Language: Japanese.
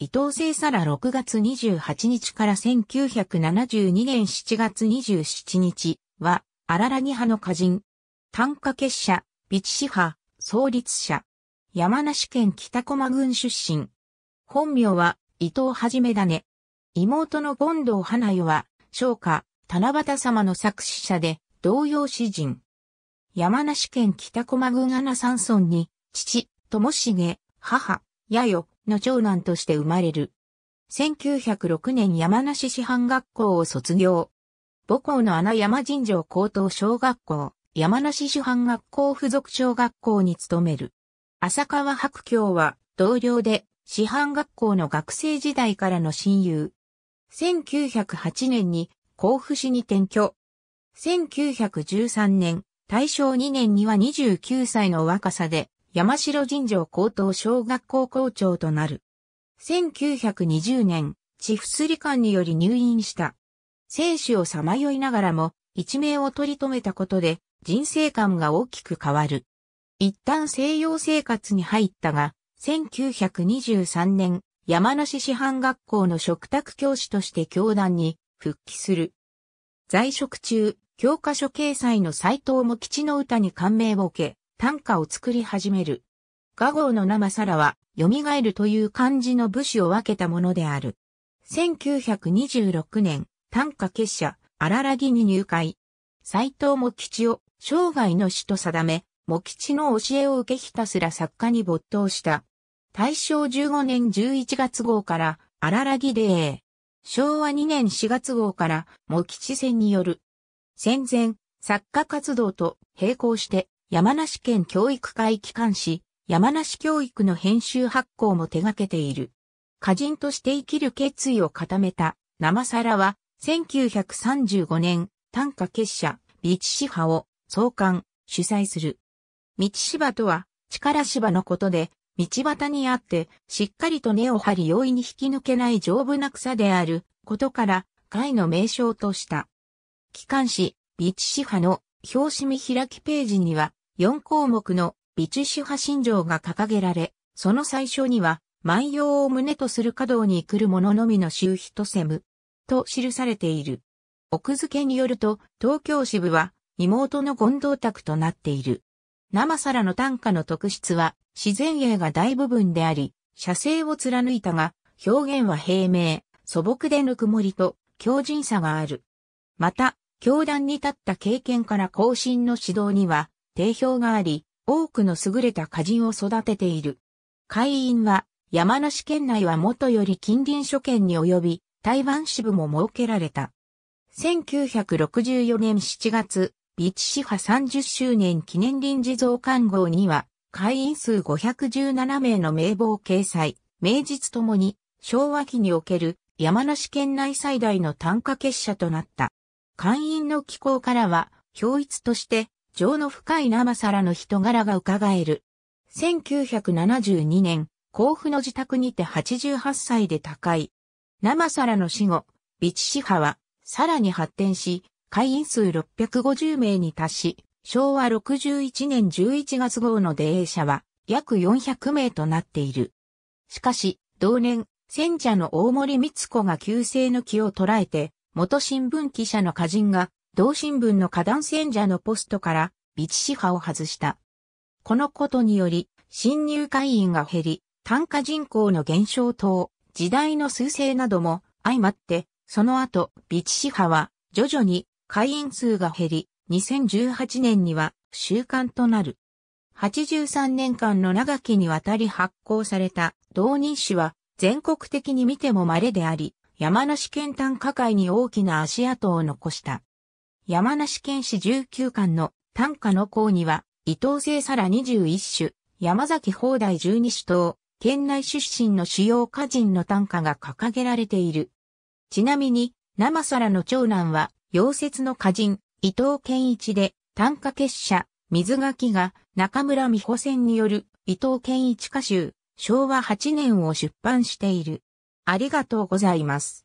伊藤清貞6月28日から1972年7月27日は、荒羅木派の歌人。短歌結社、美智派、創立者。山梨県北駒郡出身。本名は、伊藤一種。妹の権藤花代は、唱歌、七夕様の作詞者で、童謡詩人。山梨県北駒郡穴山村に、父、友重、母、やよの長男として生まれる。1906年山梨師範学校を卒業。母校の穴山尋常高等小学校、山梨師範学校附属小学校に勤める。浅川白鏡は、同僚で、師範学校の学生時代からの親友。1908年に甲府市に転居。1913年、大正2年には29歳の若さで山城尋常高等小学校校長となる。1920年、血不すり患により入院した。生死をさまよいながらも一命を取り留めたことで人生観が大きく変わる。一旦西洋生活に入ったが、1923年、山梨師範学校の嘱託教師として教壇に復帰する。在職中、教科書掲載の斎藤茂吉の歌に感銘を受け、短歌を作り始める。雅号の生さらは、蘇るという漢字の部首を分けたものである。1926年、短歌結社、荒羅木に入会。斎藤茂吉を生涯の師と定め、茂吉の教えを受けひたすら作家に没頭した。大正15年11月号から荒羅木例。昭和2年4月号から茂吉選による。戦前、作家活動と並行して山梨県教育会機関紙、山梨教育の編集発行も手掛けている。歌人として生きる決意を固めた生さらは、1935年、短歌結社、美智派を創刊、主催する。道芝とは、力芝のことで、道端にあって、しっかりと根を張り容易に引き抜けない丈夫な草であることから、会の名称とした。機関紙、美智派の表紙見開きページには、4項目の美智派信条が掲げられ、その最初には、万葉を旨とする華道に来る者のみの集費とせむ、と記されている。奥付けによると、東京支部は、妹の権藤宅となっている。生さらの短歌の特質は自然詠が大部分であり、写生を貫いたが、表現は平明、素朴でぬくもりと強靭さがある。また、教壇に立った経験から後進の指導には定評があり、多くの優れた歌人を育てている。会員は山梨県内はもとより近隣諸県に及び、台湾支部も設けられた。1964年7月、美智派30周年記念臨時増刊号には、会員数517名の名簿を掲載、名実ともに、昭和期における山梨県内最大の短歌結社となった。会員の寄稿からは、表一として、情の深い生さらの人柄が伺える。1972年、甲府の自宅にて88歳で他界。生さらの死後、美智派は、さらに発展し、会員数650名に達し、昭和61年11月号の出英者は約400名となっている。しかし、同年、選者の大森光子が急逝の気を捉えて、元新聞記者の歌人が、同新聞の歌壇選者のポストから、美智派を外した。このことにより、新入会員が減り、短歌人口の減少等、時代の趨勢なども相まって、その後、美智派は、徐々に、会員数が減り、2018年には習慣となる。83年間の長きにわたり発行された同人誌は全国的に見ても稀であり、山梨県短歌界に大きな足跡を残した。山梨県史19巻の短歌の項には、伊藤清貞21首、山崎邦題12首等、県内出身の主要歌人の短歌が掲げられている。ちなみに、生さらの長男は、夭折の歌人、伊藤健一で、短歌結社、水垣が、中村美穂選による、伊藤健一歌集、昭和8年を出版している。ありがとうございます。